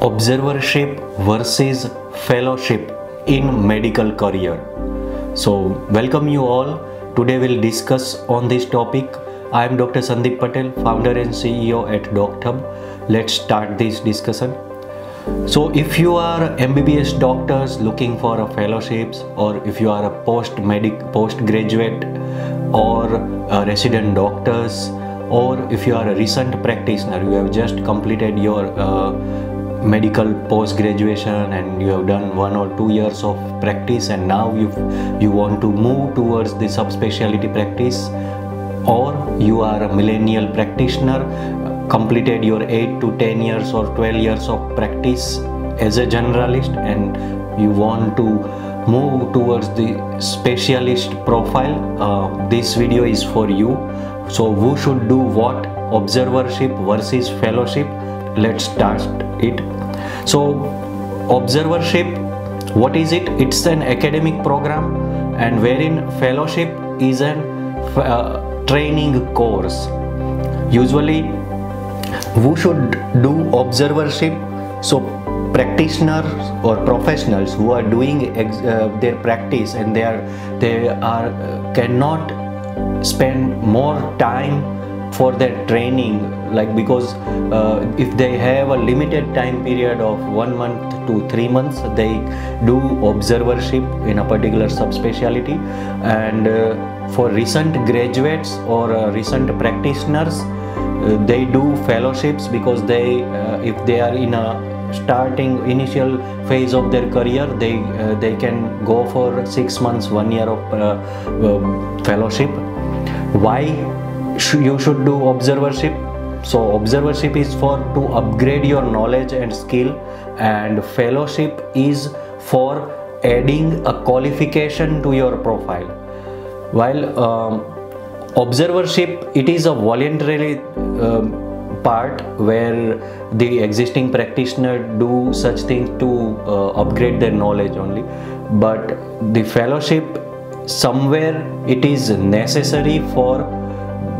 observership versus fellowship in medical career. So welcome you all. Today we'll discuss on this topic. I am Dr. Sandeep Patel, founder and CEO at DocThub. Let's start this discussion. So if you are MBBS doctors looking for a fellowships, or if you are a postgraduate or a resident doctors, or if you are a recent practitioner, you have just completed your medical post-graduation and you have done 1 or 2 years of practice and now you want to move towards the subspecialty practice, or you are a millennial practitioner, completed your 8 to 10 years or 12 years of practice as a generalist and you want to move towards the specialist profile, this video is for you. So who should do what? Observership versus fellowship. Let's start it. So observership, what is it? It's an academic program, and wherein fellowship is an training course. Usually who should do observership? So practitioners or professionals who are doing their practice and cannot spend more time for their training, like, because if they have a limited time period of 1 month to 3 months, they do observership in a particular subspecialty. And for recent graduates or recent practitioners, they do fellowships, because they if they are in a initial phase of their career, they can go for 6 months, 1 year of fellowship. Why you should do observership? So observership is for to upgrade your knowledge and skill, and fellowship is for adding a qualification to your profile. While observership, it is a voluntary part where the existing practitioner do such thing to upgrade their knowledge only, but the fellowship, somewhere it is necessary for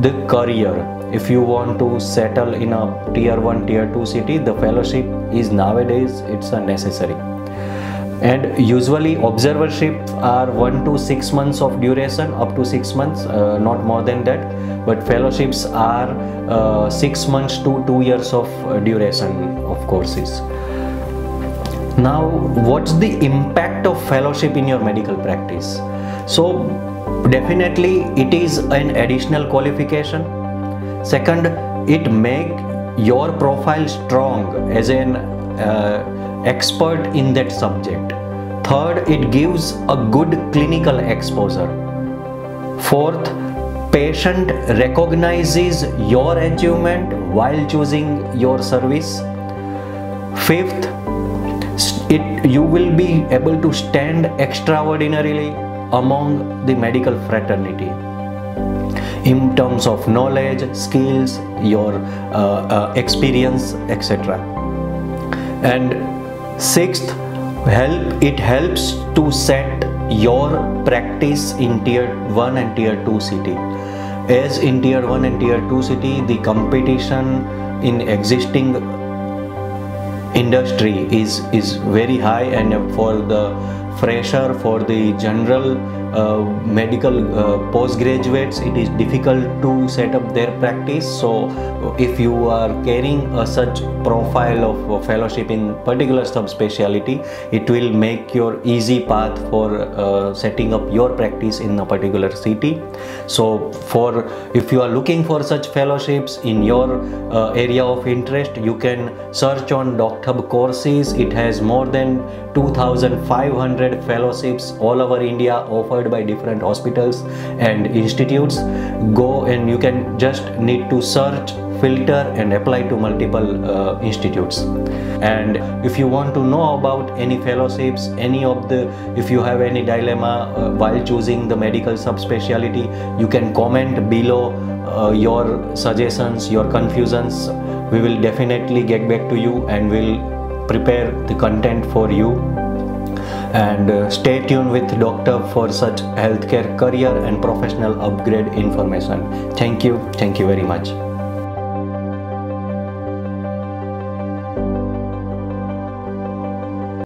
the career. If you want to settle in a tier 1, tier 2 city, the fellowship is nowadays it's a necessary. And usually observership are 1 to 6 months of duration, up to 6 months, not more than that. But fellowships are 6 months to 2 years of duration of courses. Now, what's the impact of fellowship in your medical practice? So definitely it is an additional qualification. Second, it make your profile strong as an expert in that subject. Third, it gives a good clinical exposure. Fourth, patient recognizes your achievement while choosing your service. Fifth, you will be able to stand extraordinarily among the medical fraternity in terms of knowledge, skills, your experience, etc. And sixth, it helps to set your practice in tier 1 and tier 2 city, as in tier 1 and tier 2 city the competition in existing industry is very high, and for the fresher, for the general medical postgraduates, it is difficult to set up their practice. So if you are carrying such profile of fellowship in particular subspecialty, it will make your easy path for setting up your practice in a particular city. So for if you are looking for such fellowships in your area of interest, you can search on DocThub courses. It has more than 2,500 fellowships all over India offered by different hospitals and institutes. Go, and you can just need to search, filter and apply to multiple institutes. And if you want to know about any fellowships, if you have any dilemma while choosing the medical subspecialty, you can comment below your suggestions, your confusions. We will definitely get back to you and will prepare the content for you. And stay tuned with DocThub for such healthcare career and professional upgrade information. Thank you. Thank you very much.